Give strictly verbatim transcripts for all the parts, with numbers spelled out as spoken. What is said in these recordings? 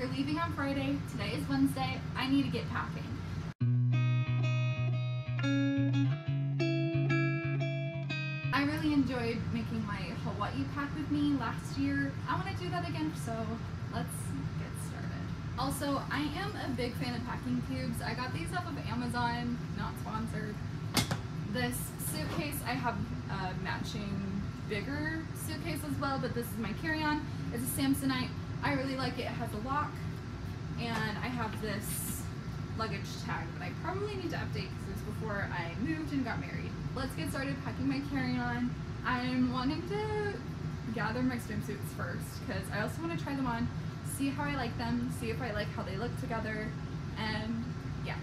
We're leaving on Friday. Today is Wednesday. I need to get packing. I really enjoyed making my Hawaii pack with me last year. I want to do that again, so let's get started. Also, I am a big fan of packing cubes. I got these off of Amazon, not sponsored. This suitcase, I have a matching bigger suitcase as well, but this is my carry-on. It's a Samsonite. I really like it. It has a lock, and I have this luggage tag that I probably need to update because it was before I moved and got married. Let's get started packing my carry-on. I'm wanting to gather my swimsuits first because I also want to try them on, see how I like them, see if I like how they look together, and yeah.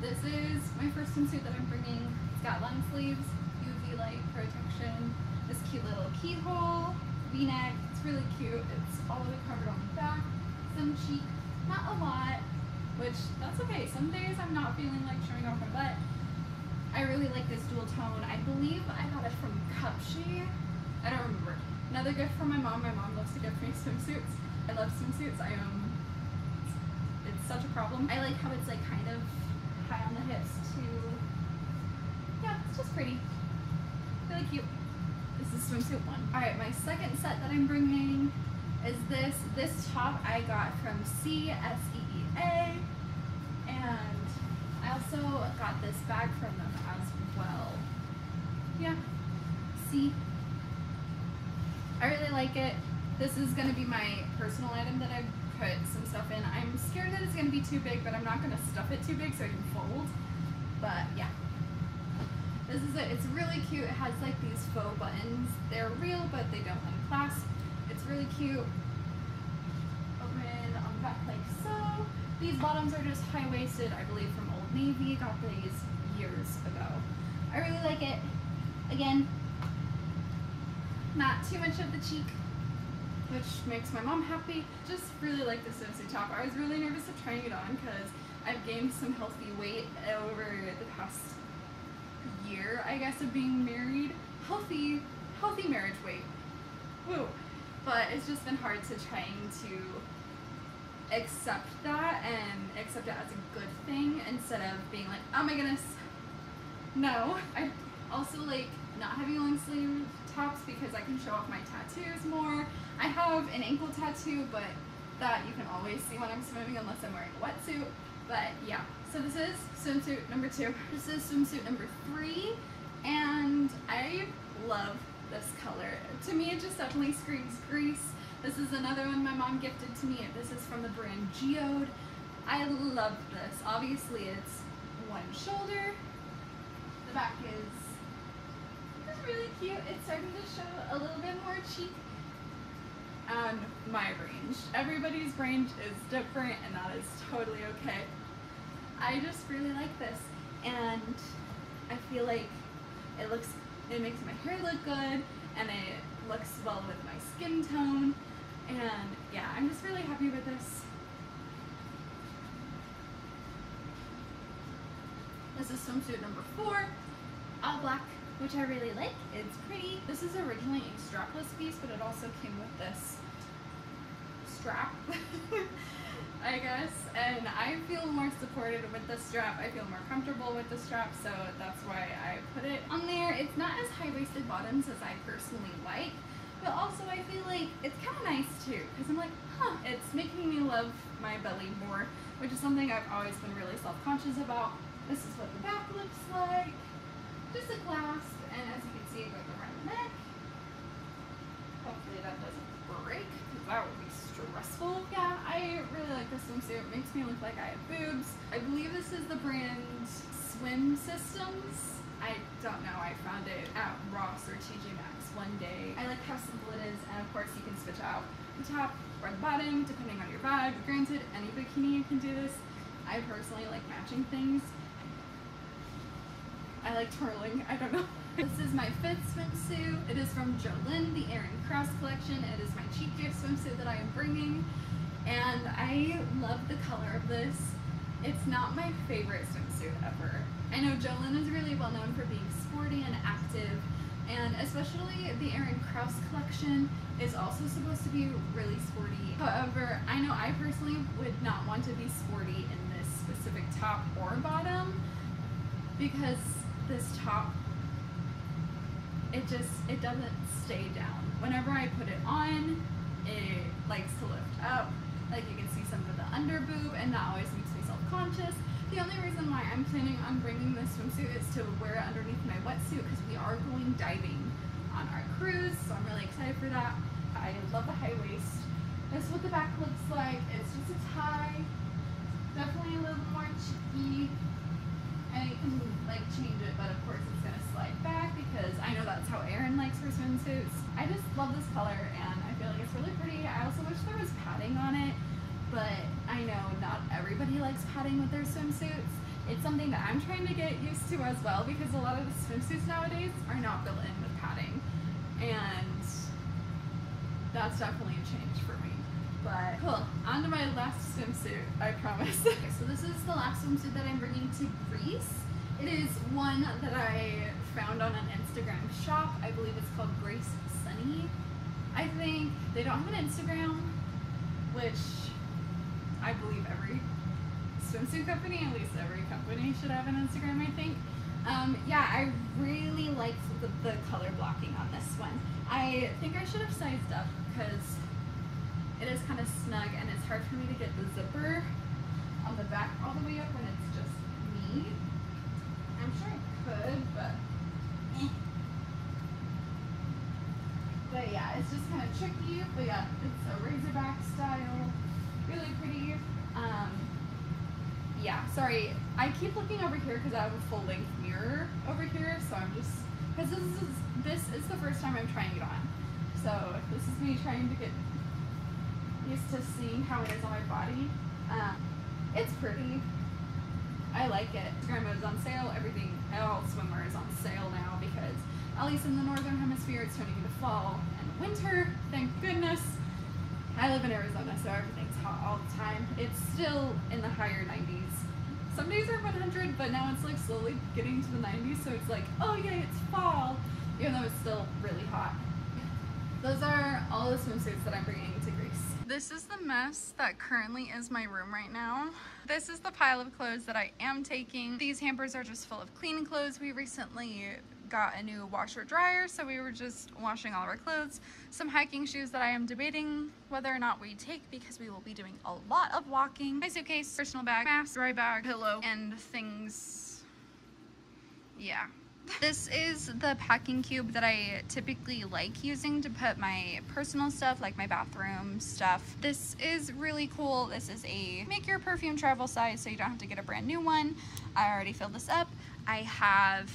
This is my first swimsuit that I'm bringing. It's got long sleeves, U V light protection, this cute little keyhole, V-neck. It's really cute. It's all the way covered on the back, some cheek, not a lot, which that's okay. Some days I'm not feeling like showing off my butt. I really like this dual tone. I believe I got it from CupShe. I don't remember. Another gift from my mom. My mom loves to gift me swimsuits. I love swimsuits. I um, it's, it's such a problem. I like how it's like kind of high on the hips too. Yeah, it's just pretty. Really cute. This is swimsuit one. Alright, my second set that I'm bringing is this. This top I got from C S E E A, and I also got this bag from them as well. Yeah, see? I really like it. This is going to be my personal item that I put some stuff in. I'm scared that it's going to be too big, but I'm not going to stuff it too big so I can fold. But yeah. This is it. It's really cute. It has like these faux buttons. They're real, but they don't unclasp. It's really cute. Open on the back like so. These bottoms are just high-waisted, I believe, from Old Navy. Got these years ago. I really like it. Again, not too much of the cheek, which makes my mom happy. Just really like this swimsuit top. I was really nervous of trying it on because I've gained some healthy weight over the past year, I guess, of being married. Healthy, healthy marriage weight. Woo. But it's just been hard to trying to accept that and accept it as a good thing instead of being like, oh my goodness, no. I also like not having long sleeve tops because I can show off my tattoos more. I have an ankle tattoo, but that you can always see when I'm swimming unless I'm wearing a wetsuit. But yeah, so this is swimsuit number two. This is swimsuit number three, and I love this color. To me, it just definitely screams Greece. This is another one my mom gifted to me. This is from the brand Geode. I love this. Obviously, it's one shoulder. The back is just really cute. It's starting to show a little bit more cheek. And my range. Everybody's range is different, and that is totally okay. I just really like this, and I feel like it looks, it makes my hair look good, and it looks well with my skin tone, and yeah, I'm just really happy with this. This is swimsuit number four, all black, which I really like. It's pretty. This is originally a strapless piece, but it also came with this strap, I guess, and I feel more supported with the strap. I feel more comfortable with the strap, so that's why I put it on there. It's not as high-waisted bottoms as I personally like, but also I feel like it's kind of nice too, because I'm like, huh, it's making me love my belly more, which is something I've always been really self-conscious about. This is what the back looks like. Just a clasp, and as you can see, it goes around the neck. Hopefully that doesn't break, because that would be stressful. Yeah, I really like this swimsuit. It makes me look like I have boobs. I believe this is the brand Swim Systems. I don't know. I found it at Ross or T J Maxx one day. I like how simple it is, and of course you can switch out the top or the bottom, depending on your vibe. Granted, any bikini you can do this. I personally like matching things. I like twirling, I don't know. This is my fifth swimsuit. It is from JoLynn, the Erin Krauss collection. It is my cheap gift swimsuit that I am bringing, and I love the color of this. It's not my favorite swimsuit ever. I know JoLynn is really well known for being sporty and active, and especially the Erin Krauss collection is also supposed to be really sporty. However, I know I personally would not want to be sporty in this specific top or bottom, because this top, it just, it doesn't stay down. Whenever I put it on, it likes to lift up. Like, you can see some of the under boob, and that always makes me self-conscious. The only reason why I'm planning on bringing this swimsuit is to wear it underneath my wetsuit, because we are going diving on our cruise, so I'm really excited for that. I love the high waist. This is what the back looks like. It's just a tie, definitely a little more cheeky, and you can like change it, but of course it's gonna slide back because I know that's how Erin likes her swimsuits. I just love this color and I feel like it's really pretty. I also wish there was padding on it, but I know not everybody likes padding with their swimsuits. It's something that I'm trying to get used to as well, because a lot of the swimsuits nowadays are not built in with padding, and that's definitely a change for me. But cool, on to my last swimsuit, I promise. So this is the last swimsuit that I'm bringing to Greece. It is one that I found on an Instagram shop. I believe it's called Grace Sunny, I think. They don't have an Instagram, which I believe every swimsuit company, at least every company, should have an Instagram, I think. Um, yeah, I really liked the, the color blocking on this one. I think I should have sized up because it is kind of snug and it's hard for me to get the zipper on the back all the way up when it's just me. I'm sure I could, but eh. But yeah, it's just kind of tricky. But yeah, it's a Razorback style, really pretty. Um, yeah, sorry, I keep looking over here because I have a full length mirror over here, so I'm just, because this is this is the first time I'm trying it on, so this is me trying to get used to seeing how it is on my body. Um, it's pretty. I like it. Instagram is on sale. Everything, all swimwear is on sale now because, at least in the northern hemisphere, it's turning into fall and winter. Thank goodness. I live in Arizona, so everything's hot all the time. It's still in the higher nineties. Some days are one hundred, but now it's like slowly getting to the nineties, so it's like, oh yeah, it's fall, even though it's still really hot. Those are all the swimsuits that I'm bringing to Greece. This is the mess that currently is my room right now. This is the pile of clothes that I am taking. These hampers are just full of clean clothes. We recently got a new washer dryer, so we were just washing all of our clothes. Some hiking shoes that I am debating whether or not we take because we will be doing a lot of walking. My suitcase, personal bag, mask, dry bag, pillow, and things. Yeah. This is the packing cube that I typically like using to put my personal stuff, like my bathroom stuff. This is really cool. This is a make your perfume travel size, so you don't have to get a brand new one. I already filled this up. I have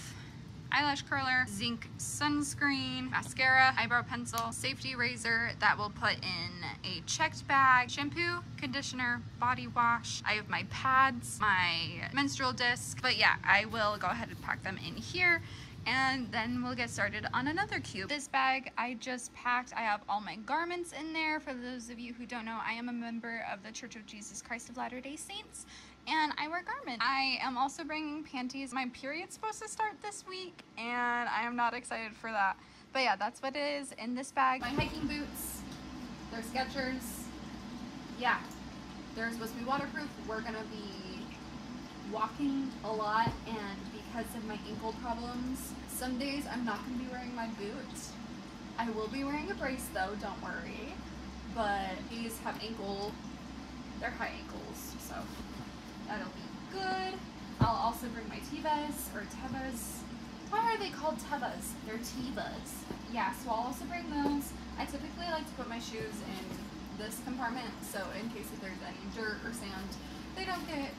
eyelash curler, zinc sunscreen, mascara, eyebrow pencil, safety razor that will put in a checked bag, shampoo, conditioner, body wash. I have my pads, my menstrual disc, but yeah, I will go ahead and pack them in here and then we'll get started on another cube. This bag I just packed. I have all my garments in there. For those of you who don't know, I am a member of the Church of Jesus Christ of Latter-day Saints, and I wear garments. I am also bringing panties. My period's supposed to start this week, and I am not excited for that. But yeah, that's what it is in this bag. My hiking boots, they're Skechers. Yeah, they're supposed to be waterproof. We're gonna be walking a lot, and because of my ankle problems, some days I'm not gonna be wearing my boots. I will be wearing a brace though, don't worry. But these have ankle, they're high ankles, so that'll be good. I'll also bring my Tevas, or Tevas. Why are they called Tevas? They're Tevas. Yeah, so I'll also bring those. I typically like to put my shoes in this compartment, so in case if there's any dirt or sand, they don't get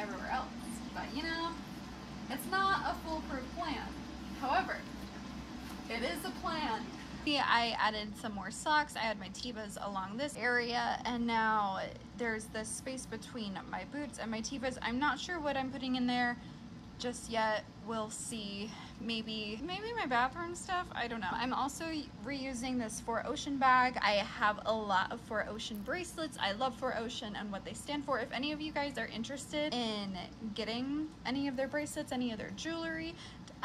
everywhere else. But you know, it's not a foolproof plan. However, it is a plan. Yeah, I added some more socks. I had my Tevas along this area, and now there's this space between my boots and my Tevas. I'm not sure what I'm putting in there just yet. We'll see. Maybe, maybe my bathroom stuff? I don't know. I'm also reusing this four ocean bag. I have a lot of four ocean bracelets. I love four ocean and what they stand for. If any of you guys are interested in getting any of their bracelets, any of their jewelry,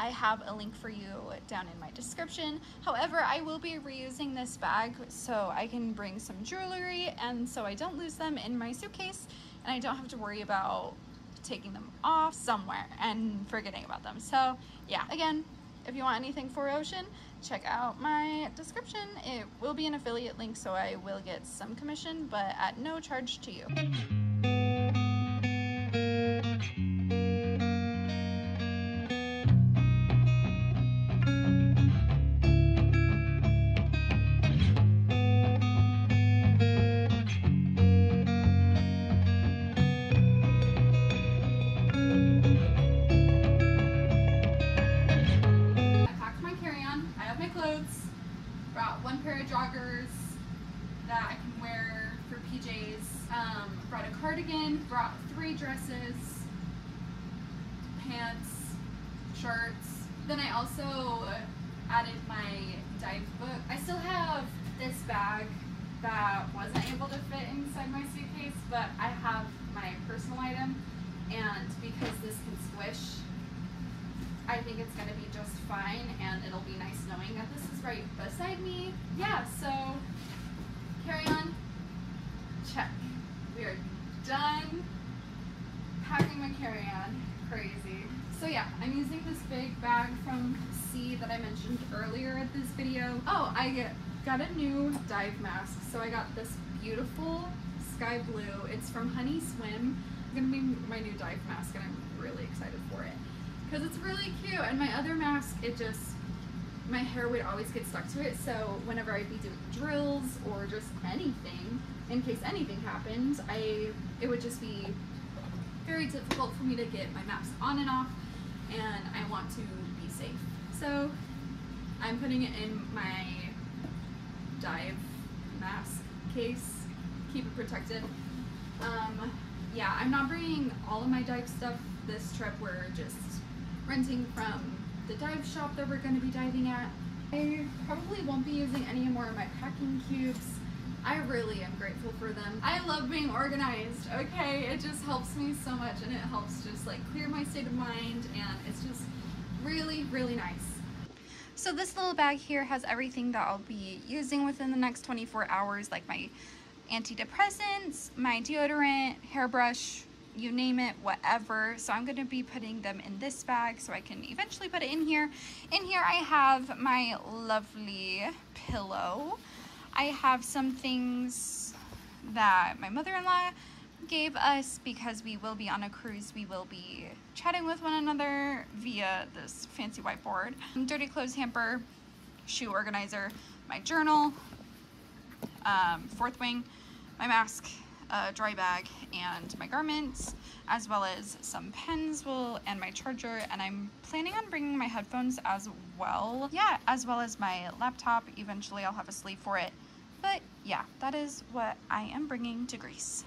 I have a link for you down in my description. However, I will be reusing this bag so I can bring some jewelry and so I don't lose them in my suitcase and I don't have to worry about taking them off somewhere and forgetting about them. So yeah, again, if you want anything four ocean, check out my description. It will be an affiliate link, so I will get some commission, but at no charge to you. I got a new dive mask, so I got this beautiful sky blue. It's from Honey Swim. It's gonna be my new dive mask, and I'm really excited for it because it's really cute. And my other mask, it just, my hair would always get stuck to it, so whenever I'd be doing drills or just anything, in case anything happened, I it would just be very difficult for me to get my mask on and off, and I want to be safe. So I'm putting it in my dive mask case, keep it protected. Um, yeah, I'm not bringing all of my dive stuff this trip. We're just renting from the dive shop that we're going to be diving at. I probably won't be using any more of my packing cubes. I really am grateful for them. I love being organized, okay? It just helps me so much, and it helps just like clear my state of mind, and it's just really, really nice. So this little bag here has everything that I'll be using within the next twenty-four hours, like my antidepressants, my deodorant, hairbrush, you name it, whatever. So I'm going to be putting them in this bag so I can eventually put it in here. In here I have my lovely pillow. I have some things that my mother-in-law gave us because we will be on a cruise. We will be chatting with one another via this fancy whiteboard. Dirty clothes hamper, shoe organizer, my journal, um, fourth wing, my mask, uh, dry bag, and my garments, as well as some pens will and my charger, and I'm planning on bringing my headphones as well. Yeah, as well as my laptop. Eventually I'll have a sleeve for it, but yeah, that is what I am bringing to Greece.